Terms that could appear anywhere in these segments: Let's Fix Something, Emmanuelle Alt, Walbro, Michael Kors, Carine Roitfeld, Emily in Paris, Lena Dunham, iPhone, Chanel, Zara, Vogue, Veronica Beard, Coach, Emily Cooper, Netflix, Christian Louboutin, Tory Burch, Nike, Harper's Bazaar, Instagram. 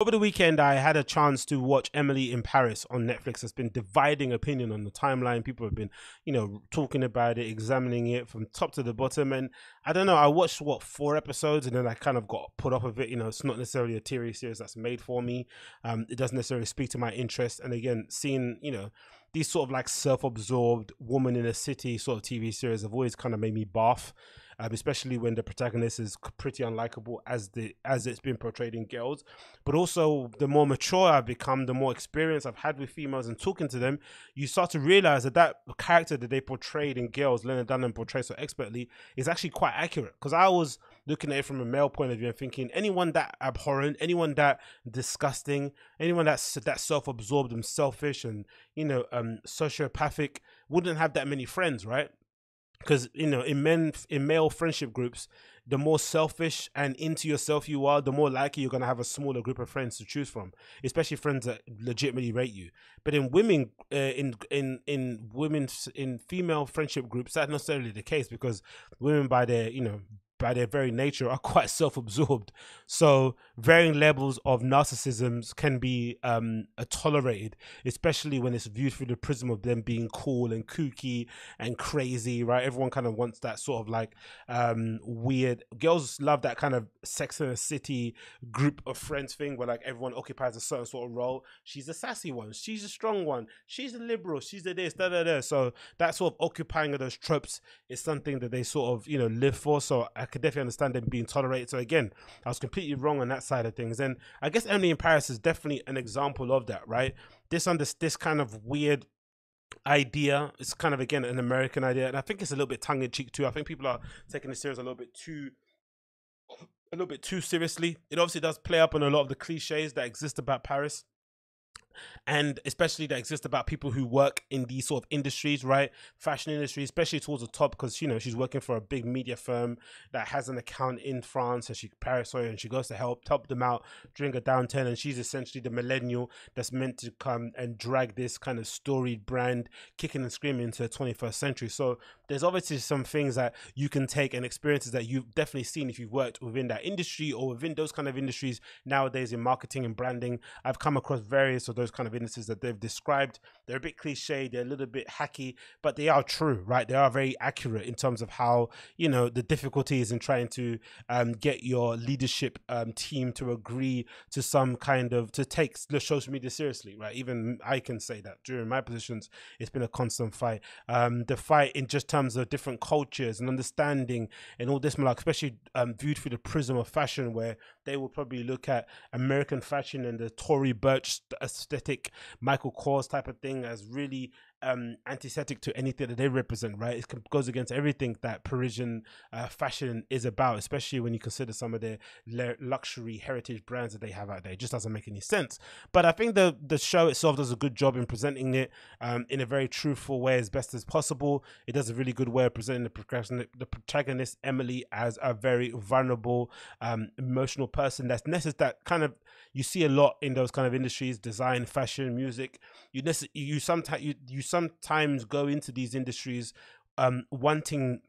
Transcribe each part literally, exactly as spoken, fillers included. Over the weekend, I had a chance to watch Emily in Paris on Netflix. It's been dividing opinion on the timeline. People have been, you know, talking about it, examining it from top to the bottom. And I don't know, I watched, what, four episodes and then I kind of got put off of it. You know, it's not necessarily a T V series that's made for me. Um, it doesn't necessarily speak to my interest. And again, seeing, you know, these sort of like self-absorbed woman in a city sort of T V series have always kind of made me barf. Um, especially when the protagonist is pretty unlikable as the as it's been portrayed in Girls. But also, the more mature I've become, the more experience I've had with females and talking to them, you start to realize that that character that they portrayed in Girls, Lena Dunham portrayed so expertly, is actually quite accurate. Because I was looking at it from a male point of view and thinking, anyone that abhorrent, anyone that disgusting, anyone that's that self-absorbed and selfish and, you know, um, sociopathic wouldn't have that many friends, right? Because, you know, in men, in male friendship groups, the more selfish and into yourself you are, the more likely you're going to have a smaller group of friends to choose from, especially friends that legitimately rate you. But in women, uh, in in in women's in female friendship groups, that's not necessarily the case, because women, by their you know by their very nature, are quite self-absorbed. So varying levels of narcissisms can be um, tolerated, especially when it's viewed through the prism of them being cool and kooky and crazy, right? Everyone kind of wants that sort of like um, weird, girls love that kind of Sex and the City group of friends thing where like everyone occupies a certain sort of role. She's the sassy one, she's the strong one, she's the liberal, she's the this, da da da. So that sort of occupying of those tropes is something that they sort of, you know, live for. So I I could definitely understand them being tolerated. So again, I was completely wrong on that side of things. And I guess Emily in Paris is definitely an example of that, right? This under this kind of weird idea. It's kind of, again, an American idea. And I think it's a little bit tongue-in-cheek too. I think people are taking this series a little bit too... a little bit too seriously. It obviously does play up on a lot of the cliches that exist about Paris, and especially that exists about people who work in these sort of industries, right? Fashion industry, especially towards the top, because, you know, she's working for a big media firm that has an account in France, and she Paris, sorry, and she goes to help help them out during a downturn, and she's essentially the millennial that's meant to come and drag this kind of storied brand kicking and screaming into the twenty-first century. So there's obviously some things that you can take and experiences that you've definitely seen if you've worked within that industry or within those kind of industries nowadays in marketing and branding. I've come across various of those kind of industries that they've described. They're a bit cliche, they're a little bit hacky, but they are true, right? They are very accurate in terms of how, you know, the difficulties in trying to um, get your leadership um, team to agree to some kind of, to take the social media seriously, right? Even I can say that during my positions, it's been a constant fight. Um, the fight in just terms of different cultures and understanding and all this, like, especially um, viewed through the prism of fashion, where they will probably look at American fashion and the Tory Burch aesthetic, Michael Kors type of thing as really um, antithetic to anything that they represent, right? It goes against everything that Parisian uh, fashion is about, especially when you consider some of their luxury heritage brands that they have out there. It just doesn't make any sense. But I think the, the show itself does a good job in presenting it um, in a very truthful way as best as possible. It does a really good way of presenting the, the protagonist, Emily, as a very vulnerable, um, emotional person. person that's necessary, that kind of you see a lot in those kind of industries, design, fashion, music. You you sometimes you, you sometimes go into these industries um wanting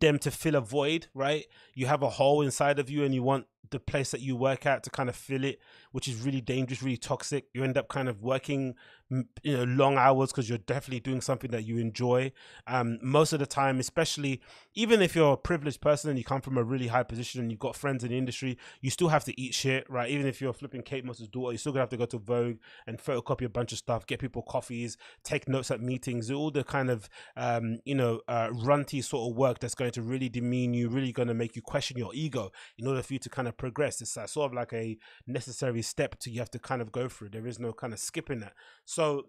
them to fill a void, right? You have a hole inside of you and you want the place that you work at to kind of fill it, which is really dangerous, really toxic. You end up kind of working, you know, long hours because you're definitely doing something that you enjoy. Um, most of the time, especially even if you're a privileged person and you come from a really high position and you've got friends in the industry, you still have to eat shit, right? Even if you're flipping Kate Moss's daughter, you still gonna have to go to Vogue and photocopy a bunch of stuff, get people coffees, take notes at meetings, all the kind of, um, you know, uh, runty sort of work that's going to really demean you, really going to make you question your ego in order for you to kind of progress. It's sort of like a necessary step to you have to kind of go through. There is no kind of skipping that. So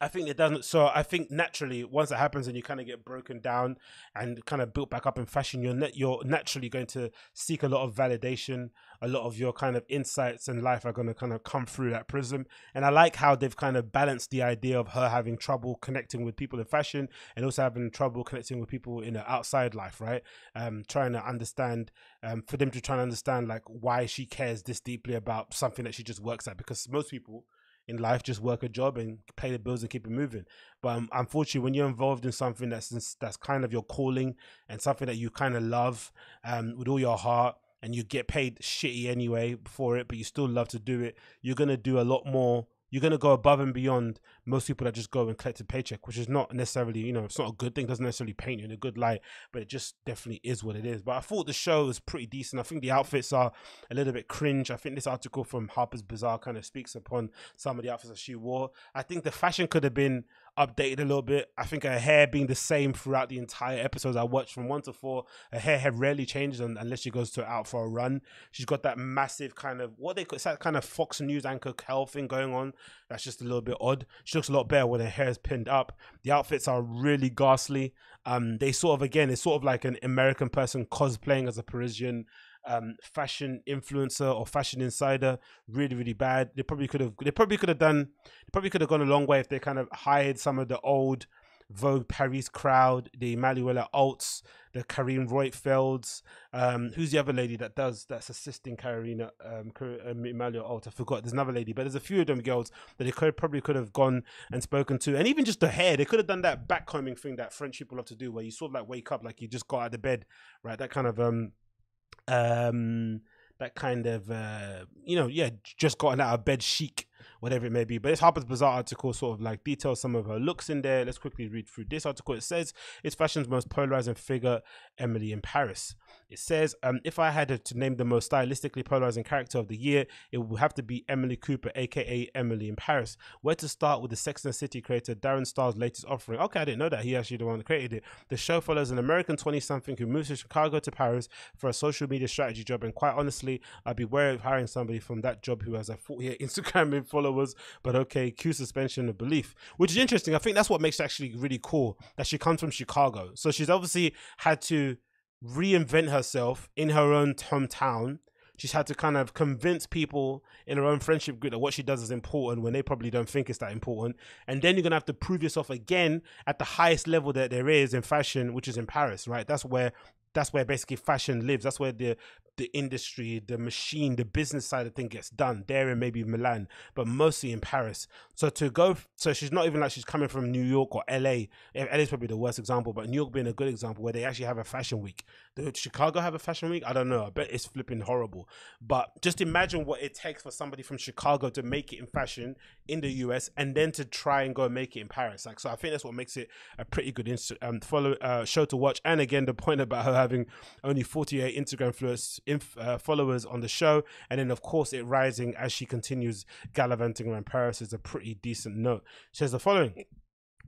I think it doesn't. So I think naturally, once it happens and you kind of get broken down and kind of built back up in fashion, you're net, you're naturally going to seek a lot of validation. A lot of your kind of insights in life are going to kind of come through that prism. And I like how they've kind of balanced the idea of her having trouble connecting with people in fashion and also having trouble connecting with people in the outside life, right? Um, trying to understand, um, for them to try and understand like why she cares this deeply about something that she just works at, because most people in life just work a job and pay the bills and keep it moving. But um, unfortunately, when you're involved in something that's that's kind of your calling and something that you kind of love um, with all your heart, and you get paid shitty anyway for it, but you still love to do it, you're going to do a lot more. You're going to go above and beyond most people that just go and collect a paycheck, which is not necessarily, you know, it's not a good thing. It doesn't necessarily paint you in a good light, but it just definitely is what it is. But I thought the show was pretty decent. I think the outfits are a little bit cringe. I think this article from Harper's Bazaar kind of speaks upon some of the outfits that she wore. I think the fashion could have been updated a little bit. I think her hair being the same throughout the entire episodes I watched from one to four, her hair had rarely changed unless she goes to out for a run. She's got that massive kind of what they call that kind of Fox News anchor curl thing going on. That's just a little bit odd. She looks a lot better when her hair is pinned up. The outfits are really ghastly. Um, they sort of again, it's sort of like an American person cosplaying as a Parisian. Um, fashion influencer or fashion insider, really, really bad. They probably could have. They probably could have done. They probably could have gone a long way if they kind of hired some of the old Vogue Paris crowd, the Emmanuelle Alts, the Carine Roitfelds. Um, who's the other lady that does that's assisting Carina um, Emmanuelle Alt? I forgot. There's another lady, but there's a few of them girls that they could probably could have gone and spoken to, and even just the hair, they could have done that backcombing thing that French people love to do, where you sort of like wake up like you just got out of bed, right? That kind of um. um that kind of uh you know yeah just gotten out of bed chic, whatever it may be. But this Harper's Bazaar article sort of like details some of her looks in there. Let's quickly read through this article. It says it's fashion's most polarizing figure, Emily in Paris. It says um if I had to name the most stylistically polarizing character of the year, it would have to be Emily Cooper, aka Emily in Paris. Where to start with the Sex and the City creator Darren Star's latest offering? Okay, I didn't know that he actually the one that created it. The show follows an American twenty something who moves to Chicago to Paris for a social media strategy job, and quite honestly I'd be wary of hiring somebody from that job who has a forty-eight Instagram followers. But okay, cue suspension of belief, which is interesting. I think that's what makes it actually really cool, that she comes from Chicago, so she's obviously had to reinvent herself in her own hometown. She's had to kind of convince people in her own friendship group that what she does is important when they probably don't think it's that important. And then you're going to have to prove yourself again at the highest level that there is in fashion, which is in Paris, right? That's where that's where basically fashion lives. That's where the the industry, the machine, the business side of thing gets done. There and maybe Milan, but mostly in Paris. So to go, so she's not even like she's coming from New York or L A. L A's probably the worst example, but New York being a good example where they actually have a fashion week. Did Chicago have a fashion week? I don't know. I bet it's flipping horrible. But just imagine what it takes for somebody from Chicago to make it in fashion in the U S and then to try and go and make it in Paris. Like, so I think that's what makes it a pretty good inst um, follow uh, show to watch. And again, the point about her having only forty-eight Instagram followers. Inf uh, followers on the show, and then of course it rising as she continues gallivanting around Paris is a pretty decent note. It says the following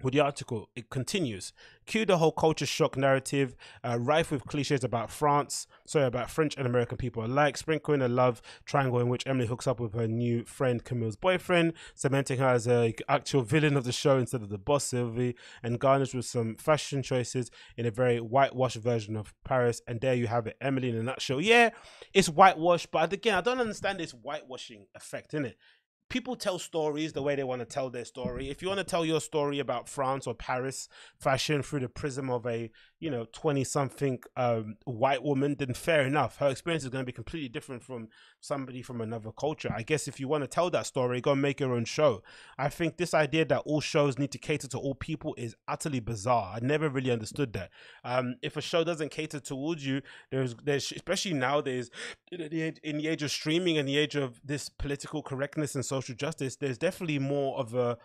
with the article. It continues, cue the whole culture shock narrative, uh, rife with cliches about France, sorry, about French and American people alike, sprinkling a love triangle in which Emily hooks up with her new friend Camille's boyfriend, cementing her as an actual villain of the show instead of the boss Sylvie, and garnished with some fashion choices in a very whitewashed version of Paris. And there you have it, Emily in a nutshell. Yeah, it's whitewashed, but again, I don't understand this whitewashing effect, innit? People tell stories the way they want to tell their story. If you want to tell your story about France or Paris fashion through the prism of a, you know, twenty something um, white woman, then fair enough. Her experience is going to be completely different from somebody from another culture. I guess if you want to tell that story, go and make your own show. I think this idea that all shows need to cater to all people is utterly bizarre. I never really understood that. Um, if a show doesn't cater towards you, there's, there's especially nowadays, in the age of streaming and the age of this political correctness and so social justice, there's definitely more of a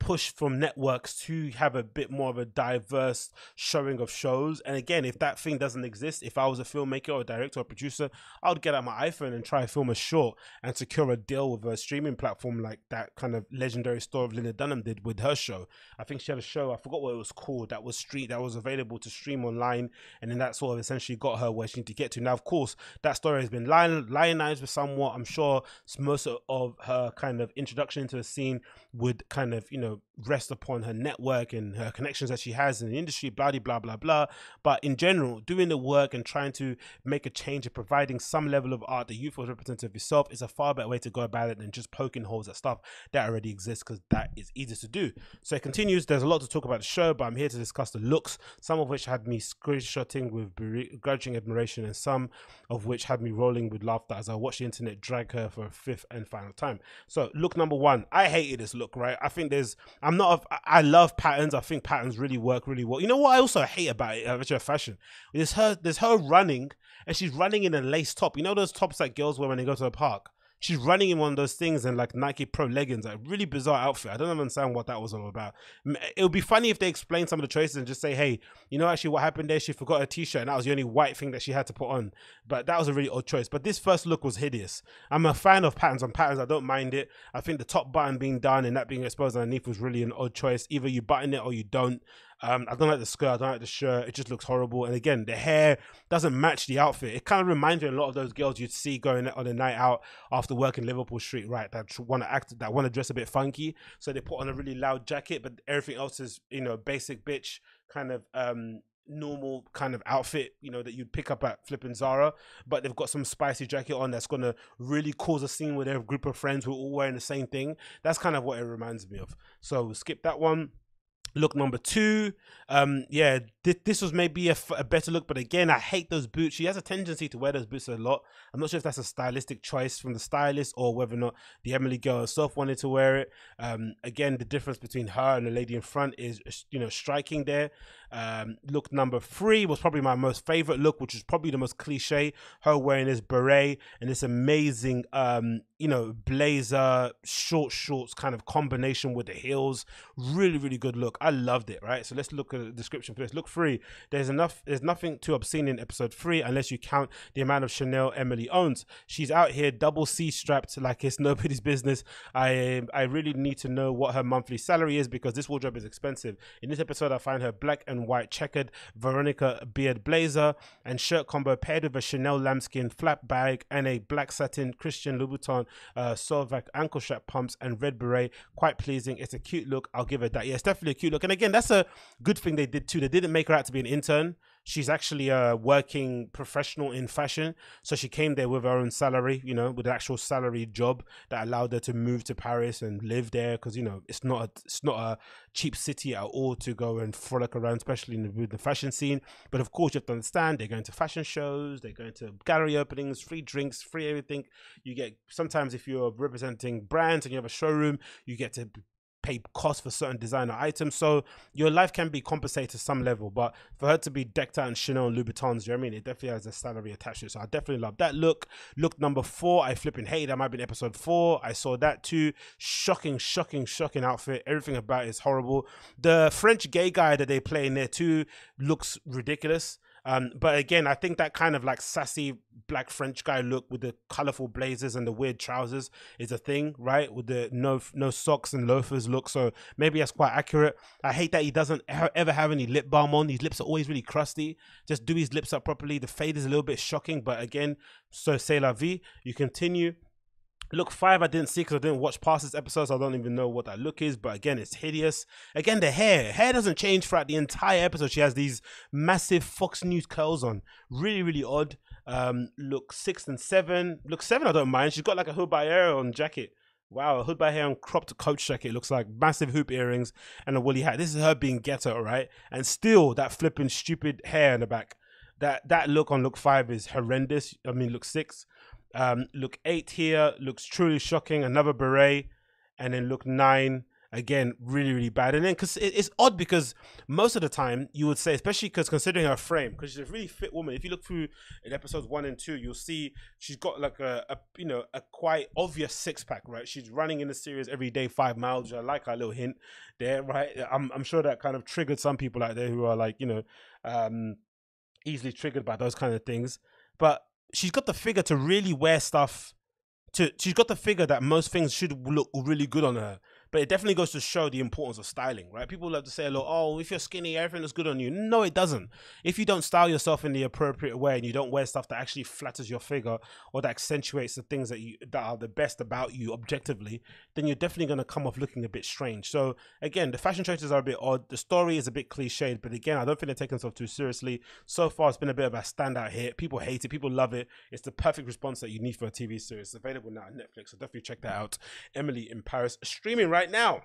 push from networks to have a bit more of a diverse showing of shows. And again, if that thing doesn't exist, if I was a filmmaker or a director or producer, I would get out my iPhone and try to film a short and secure a deal with a streaming platform, like that kind of legendary story of Lena Dunham did with her show. I think she had a show, I forgot what it was called, that was street that was available to stream online, and then that sort of essentially got her where she needed to get to. Now of course that story has been lionized with somewhat. I'm sure most of her kind of introduction into the scene would kind of, you know, Know, rest upon her network and her connections that she has in the industry, blah de blah blah blah. But in general, doing the work and trying to make a change and providing some level of art that you feel representative of yourself is a far better way to go about it than just poking holes at stuff that already exists, because that is easy to do. So it continues. There's a lot to talk about the show, but I'm here to discuss the looks, some of which had me screenshotting with begrudging admiration, and some of which had me rolling with laughter as I watched the internet drag her for a fifth and final time. So look number one, I hated this look, right? I think there's I'm not a, I love patterns. I think patterns really work really well. You know what I also hate about it, about your fashion? There's her, there's her running, and she's running in a lace top. You know those tops that girls wear when they go to the park? She's running in one of those things and like Nike Pro leggings, like really bizarre outfit. I don't understand what that was all about. It would be funny if they explained some of the choices and just say, hey, you know, actually what happened there, she forgot her t-shirt and that was the only white thing that she had to put on. But that was a really odd choice. But this first look was hideous. I'm a fan of patterns on patterns. I don't mind it. I think the top button being done and that being exposed underneath was really an odd choice. Either you button it or you don't. Um, I don't like the skirt, I don't like the shirt, it just looks horrible. And again, the hair doesn't match the outfit. It kind of reminds me of a lot of those girls you'd see going on a night out after work in Liverpool Street, right? That want to act, that want to dress a bit funky. So they put on a really loud jacket, but everything else is, you know, basic bitch kind of um, normal kind of outfit, you know, that you'd pick up at flipping Zara, but they've got some spicy jacket on that's going to really cause a scene with their group of friends who are all wearing the same thing. That's kind of what it reminds me of. So skip that one. Look number two, um, yeah, th this was maybe a, f a better look, but again, I hate those boots. She has a tendency to wear those boots a lot. I'm not sure if that's a stylistic choice from the stylist or whether or not the Emily girl herself wanted to wear it. Um, again, the difference between her and the lady in front is, you know, striking there. Um, look number three was probably my most favorite look, which is probably the most cliche. Her wearing this beret and this amazing, um, you know, blazer, short shorts kind of combination with the heels. Really, really good look. I loved it, right? So let's look at the description for this. Look three. There's enough. There's nothing too obscene in episode three unless you count the amount of Chanel Emily owns. She's out here double C strapped like it's nobody's business. I I really need to know what her monthly salary is because this wardrobe is expensive. In this episode, I find her black and white checkered Veronica Beard blazer and shirt combo paired with a Chanel lambskin flap bag and a black satin Christian Louboutin uh, Solvac ankle strap pumps and red beret. Quite pleasing. It's a cute look. I'll give it that. Yeah, it's definitely a cute look. And again, that's a good thing they did too. They didn't make her out to be an intern. She's actually a working professional in fashion. So she came there with her own salary, you know, with an actual salary job that allowed her to move to Paris and live there. Because, you know, it's not, a, it's not a cheap city at all to go and frolic around, especially in the, in the fashion scene. But of course, you have to understand, they're going to fashion shows, they're going to gallery openings, free drinks, free everything. You get, sometimes if you're representing brands and you have a showroom, you get to pay cost for certain designer items, so your life can be compensated to some level. But for her to be decked out in Chanel and Louboutins, you know what I mean, it definitely has a salary attached to it. So I definitely love that look. Look number four, I flipping hate. That might have been episode four. I saw that too. Shocking, shocking, shocking outfit. Everything about it is horrible. The French gay guy that they play in there too looks ridiculous. Um, but again, I think that kind of like sassy black French guy look with the colorful blazers and the weird trousers is a thing, right? With the no no socks and loafers look. So maybe that's quite accurate. I hate that he doesn't ever have any lip balm on. His lips are always really crusty. Just do his lips up properly. The fade is a little bit shocking, but again, so c'est la vie. You continue. Look five, I didn't see because I didn't watch past this episode, so I don't even know what that look is, but again, it's hideous. Again, the hair. Hair doesn't change throughout the entire episode. She has these massive Fox News curls on. Really, really odd. Um, look six and seven. Look seven, I don't mind. She's got like a hood by hair on jacket. Wow, a hood by hair and cropped Coach jacket. Looks like massive hoop earrings and a woolly hat. This is her being ghetto, right? And still that flipping stupid hair in the back. That, that look on look five is horrendous. I mean, look six. Um, look eight here looks truly shocking, another beret, and then look nine again, really, really bad. And then because it, it's odd because most of the time you would say, especially because considering her frame, because she's a really fit woman. If you look through in episodes one and two, you'll see she's got like a, a you know a quite obvious six pack, right? She's running in the series every day, five miles. I like her little hint there, right? I'm I'm sure that kind of triggered some people out there who are like you know um, easily triggered by those kind of things, but. She's got the figure to really wear stuff. To she's got the figure that most things should look really good on her. But it definitely goes to show the importance of styling, right? People love to say, "Look, oh, if you're skinny, everything looks good on you." No, it doesn't. If you don't style yourself in the appropriate way and you don't wear stuff that actually flatters your figure or that accentuates the things that you that are the best about you objectively, then you're definitely going to come off looking a bit strange. So again, the fashion choices are a bit odd. The story is a bit cliched, but again, I don't think they're taking themselves too seriously. So far, it's been a bit of a standout hit. People hate it. People love it. It's the perfect response that you need for a T V series. It's available now on Netflix, so definitely check that out. Emily in Paris, streaming right now.